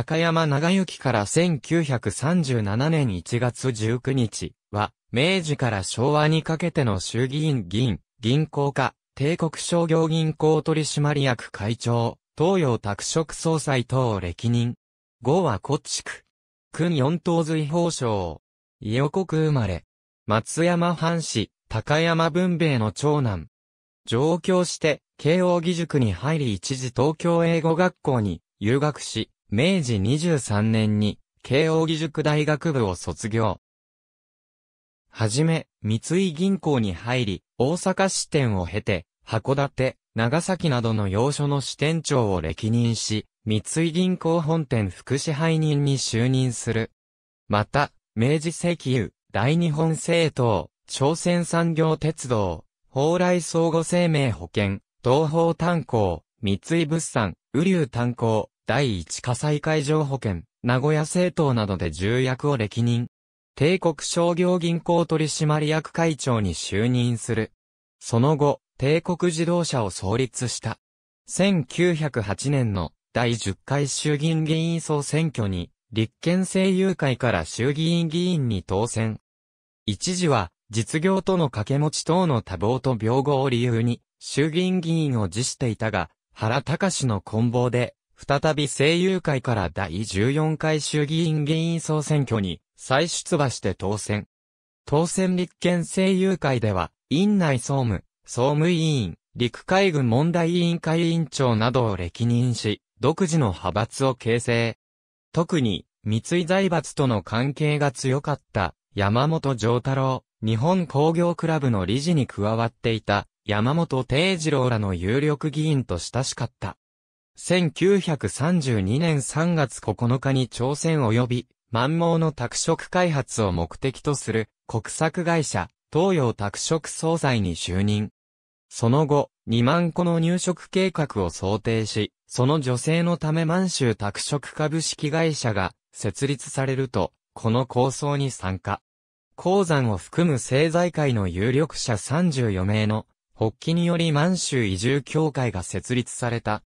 高山長行から1937年1月19日は、明治から昭和にかけての衆議院議員、銀行家、帝国商業銀行取締役会長、東洋拓殖総裁等を歴任。号はコチク。勲四等瑞宝章。伊予国生まれ。松山藩士、高山文兵衛の長男。上京して、慶應義塾に入り一時東京英語学校に留学し、明治23年に慶應義塾大学部を卒業。はじめ、三井銀行に入り、大阪支店を経て、函館、長崎などの要所の支店長を歴任し、三井銀行本店副支配人に就任する。また、明治石油、大日本製糖、朝鮮産業鉄道、蓬莱相互生命保険、東方炭鉱、三井物産、雨竜炭鉱、第一火災海上保険、名古屋製糖などで重役を歴任。帝国商業銀行取締役会長に就任する。その後、帝国自動車を創立した。1908年の第10回衆議院議員総選挙に、立憲政友会から衆議院議員に当選。一時は、実業との掛け持ち等の多忙と病後を理由に、衆議院議員を辞していたが、原敬の棍棒で、再び政友会から第14回衆議院議員総選挙に、再出馬して当選。当選立憲政友会では、院内総務、総務委員、陸海軍問題委員会委員長などを歴任し、独自の派閥を形成。特に、三井財閥との関係が強かった、山本丈太郎、日本工業クラブの理事に加わっていた、山本貞次郎らの有力議員と親しかった。1932年3月9日に朝鮮及び、満蒙の拓殖開発を目的とする国策会社東洋拓殖総裁に就任。その後、2万個の入植計画を想定し、その助成のため満州拓殖株式会社が設立されると、この構想に参加。鉱山を含む政財界の有力者34名の発起により満州移住協会が設立された。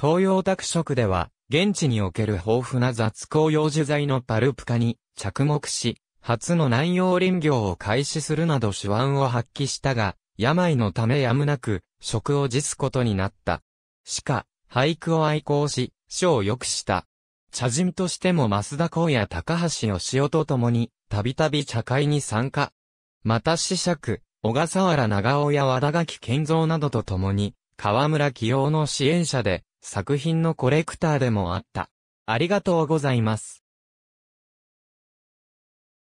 東洋拓殖では、現地における豊富な雑工用樹材のパルプ化に着目し、初の南洋林業を開始するなど手腕を発揮したが、病のためやむなく、職を辞すことになった。しか、俳句を愛好し、書を読した。茶人としても増田幸や高橋義夫と共に、たびたび茶会に参加。また子爵、小笠原長尾や和田垣健三などと共に、河村清夫の支援者で、作品のコレクターでもあった。ありがとうございます。